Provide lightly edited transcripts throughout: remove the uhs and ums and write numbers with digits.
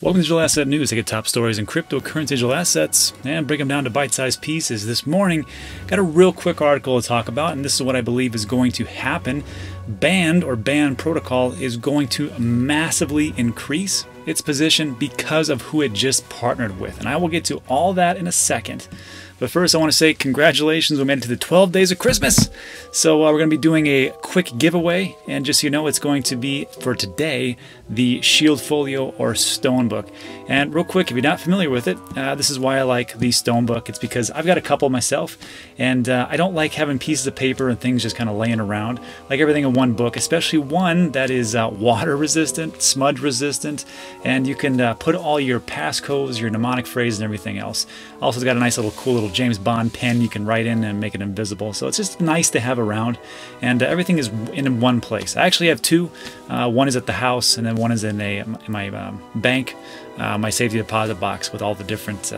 Welcome to Digital Asset News. I get top stories in cryptocurrency digital assets and break them down to bite-sized pieces. This morning, got a real quick article to talk about, and this is what I believe is going to happen. Band Protocol is going to massively increase its position because of who it just partnered with. And I will get to all that in a second. But first, I want to say congratulations. We made it to the 12 days of Christmas. So we're going to be doing a quick giveaway. And just so you know, it's going to be, for today, the Shield Folio or Stone Book. And real quick, if you're not familiar with it, this is why I like the Stone Book. It's because I've got a couple myself. And I don't like having pieces of paper and things just kind of laying around. Like everything in one book, especially one that is water resistant, smudge resistant. And you can put all your passcodes, your mnemonic phrase, and everything else. Also, it's got a nice little cool little James Bond pen you can write in and make it invisible. So it's just nice to have around. And everything is in one place. I actually have two. One is at the house, and then one is in my bank, my safety deposit box with all the different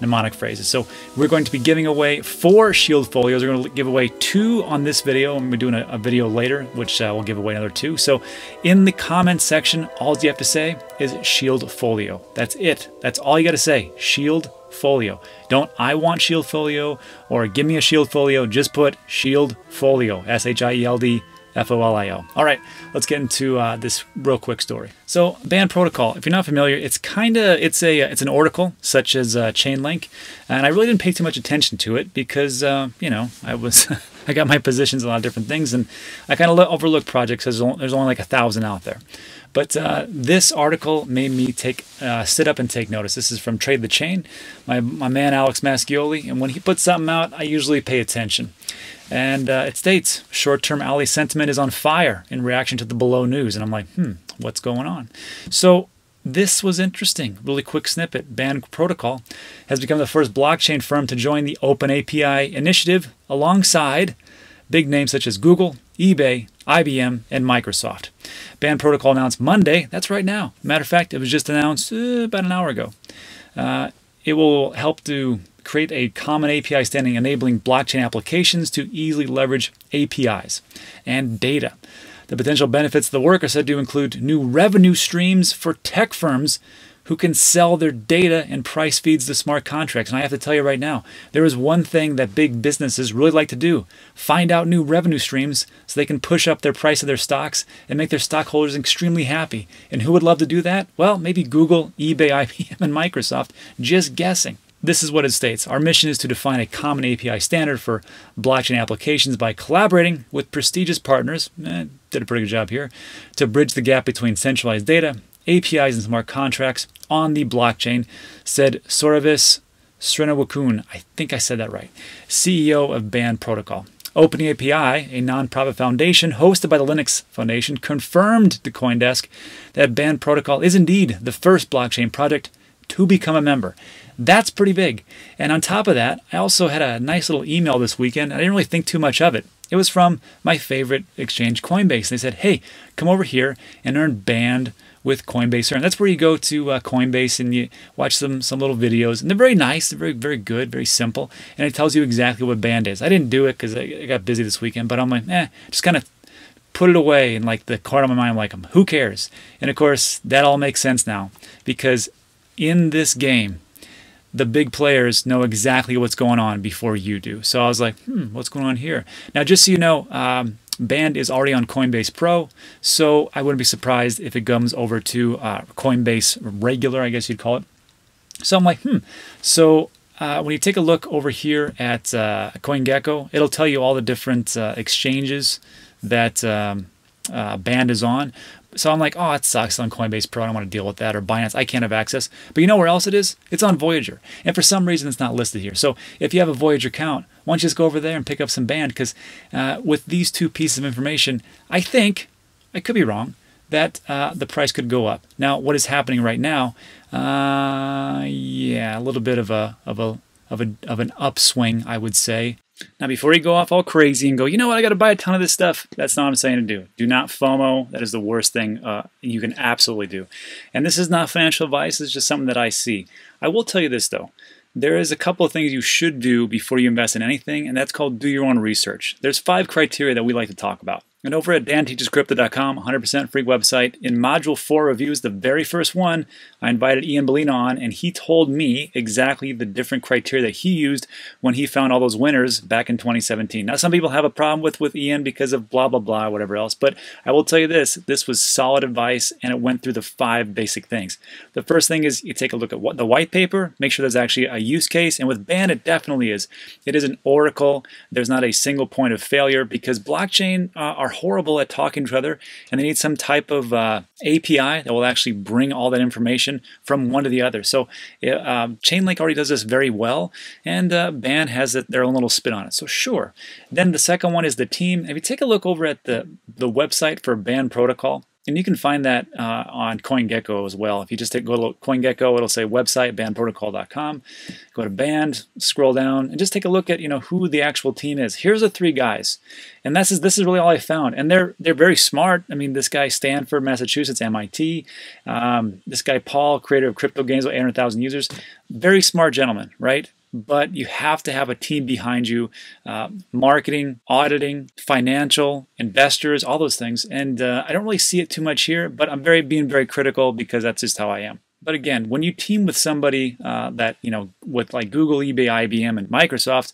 mnemonic phrases. So we're going to be giving away 4 Shield Folios. We're going to give away 2 on this video, and we're doing a video later, which we'll give away another 2. So in the comment section, all you have to say is Shield Folio. That's it. That's all you got to say. Shield Folio. Don't I want Shield Folio or give me a Shield Folio. Just put Shield Folio. SHIELD FOLIO. All right, let's get into this real quick story. So Band Protocol, if you're not familiar, it's an oracle such as Chainlink, and I really didn't pay too much attention to it because you know, I got my positions in a lot of different things, and I kind of overlook projects. There's only like 1,000 out there. But this article made me sit up and take notice. This is from Trade the Chain, my man Alex Mascioli, and when he puts something out, I usually pay attention. And it states, short-term ally sentiment is on fire in reaction to the below news. And I'm like, what's going on? So this was interesting. Really quick snippet. Band Protocol has become the first blockchain firm to join the OpenAPI initiative alongside big names such as Google, eBay, IBM, and Microsoft. Band Protocol announced Monday. That's right now. Matter of fact, it was just announced about an hour ago. It will help to create a common API standard enabling blockchain applications to easily leverage APIs and data. The potential benefits of the work are said to include new revenue streams for tech firms who can sell their data and price feeds to smart contracts. And I have to tell you right now, there is one thing that big businesses really like to do: find out new revenue streams so they can push up their price of their stocks and make their stockholders extremely happy. And who would love to do that? Well, maybe Google, eBay, IBM, and Microsoft, just guessing. This is what it states. Our mission is to define a common API standard for blockchain applications by collaborating with prestigious partners, did a pretty good job here, to bridge the gap between centralized data, APIs, and smart contracts on the blockchain, said Soravis Srinawakun, I think I said that right, CEO of Band Protocol. OpenAPI, a nonprofit foundation hosted by the Linux Foundation, confirmed to CoinDesk that Band Protocol is indeed the first blockchain project to become a member. That's pretty big. And on top of that, I also had a nice little email this weekend. I didn't really think too much of it. It was from my favorite exchange, Coinbase. They said, hey, come over here and earn Band with Coinbase Earn. That's where you go to Coinbase and you watch some little videos. And they're very nice. They're very, very good, very simple. And it tells you exactly what Band is. I didn't do it because I got busy this weekend, but I'm like, just kind of put it away in like the card on my mind, like, who cares? And of course, that all makes sense now, because in this game, the big players know exactly what's going on before you do. So I was like, what's going on here? Now, just so you know, Band is already on Coinbase Pro, so I wouldn't be surprised if it comes over to Coinbase Regular, I guess you'd call it. So I'm like, So when you take a look over here at CoinGecko, it'll tell you all the different exchanges that Band is on. So I'm like, oh, it sucks on Coinbase Pro. I don't want to deal with that, or Binance. I can't have access. But you know where else it is? It's on Voyager. And for some reason, it's not listed here. So if you have a Voyager account, why don't you just go over there and pick up some Band? Because with these two pieces of information, I think, I could be wrong, that the price could go up. Now, what is happening right now? Yeah, a little bit of an upswing, I would say. Now, before you go off all crazy and go, you know what, I got to buy a ton of this stuff, that's not what I'm saying to do. Do not FOMO. That is the worst thing you can absolutely do. And this is not financial advice. It's just something that I see. I will tell you this, though. There is a couple of things you should do before you invest in anything, and that's called do your own research. There's 5 criteria that we like to talk about. And over at DanTeachesCrypto.com, 100% free website, in Module 4 reviews, the very first one, I invited Ian Bellino on, and he told me exactly the different criteria that he used when he found all those winners back in 2017. Now, some people have a problem with Ian because of blah, blah, blah, whatever else, but I will tell you this. This was solid advice, and it went through the 5 basic things. The first thing is you take a look at what the white paper, make sure there's actually a use case, and with Band, it definitely is. It is an oracle. There's not a single point of failure because blockchain are horrible at talking to each other, and they need some type of API that will actually bring all that information from one to the other. So Chainlink already does this very well, and Band has their own little spin on it. So sure. Then the second one is the team. If you take a look over at the website for Band Protocol, and you can find that on CoinGecko as well. If you just go to CoinGecko, it'll say website, bandprotocol.com. Go to Band, scroll down, and just take a look at who the actual team is. Here's the 3 guys, and this is really all I found. And they're very smart. I mean, this guy Stanford, Massachusetts, MIT. This guy Paul, creator of crypto games with 800,000 users. Very smart gentleman, right? But you have to have a team behind you, marketing, auditing, financial, investors, all those things. And I don't really see it too much here, but I'm being very critical because that's just how I am. But again, when you team with somebody that, with like Google, eBay, IBM, and Microsoft,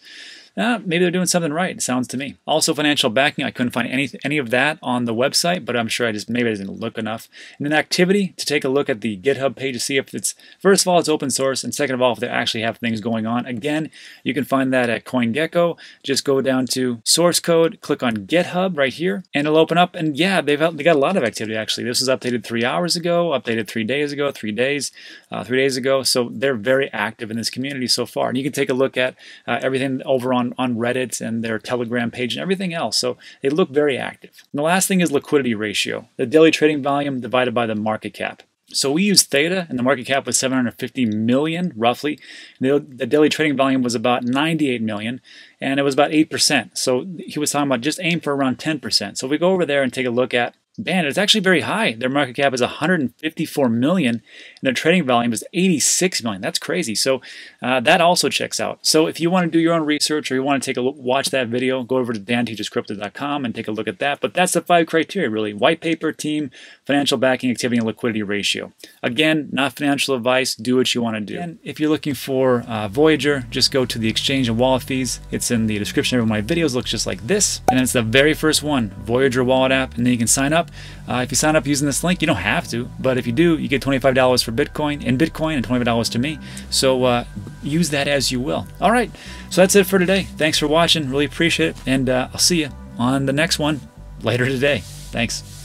maybe they're doing something right, it sounds to me. Also, financial backing, I couldn't find any of that on the website, but I'm sure maybe I didn't look enough. And then activity, to take a look at the GitHub page to see if it's, first of all, it's open source, and second of all, if they actually have things going on. Again, you can find that at CoinGecko. Just go down to source code, click on GitHub right here, and it'll open up, and yeah, they got a lot of activity, actually. This was updated 3 hours ago, updated 3 days ago, 3 days, 3 days ago, so they're very active in this community so far. And you can take a look at everything over on Reddit and their Telegram page and everything else. So they look very active. And the last thing is liquidity ratio, the daily trading volume divided by the market cap. So we used THETA, and the market cap was 750 million, roughly. The daily trading volume was about 98 million, and it was about 8%. So he was talking about just aim for around 10%. So if we go over there and take a look at Band, it's actually very high. Their market cap is 154 million, and their trading volume is 86 million. That's crazy. So that also checks out. So if you want to do your own research or you want to take a look, watch that video, go over to DanTeachesCrypto.com and take a look at that. But that's the 5 criteria, really: white paper, team, financial backing, activity, and liquidity ratio. Again, not financial advice. Do what you want to do. And if you're looking for Voyager, just go to the exchange and wallet fees. It's in the description of my videos. It looks just like this, and it's the very first one, Voyager wallet app, and then you can sign up. If you sign up using this link, you don't have to, but if you do, you get $25 for Bitcoin and $25 to me. So use that as you will. All right, so that's it for today. Thanks for watching. Really appreciate it. And I'll see you on the next one later today. Thanks.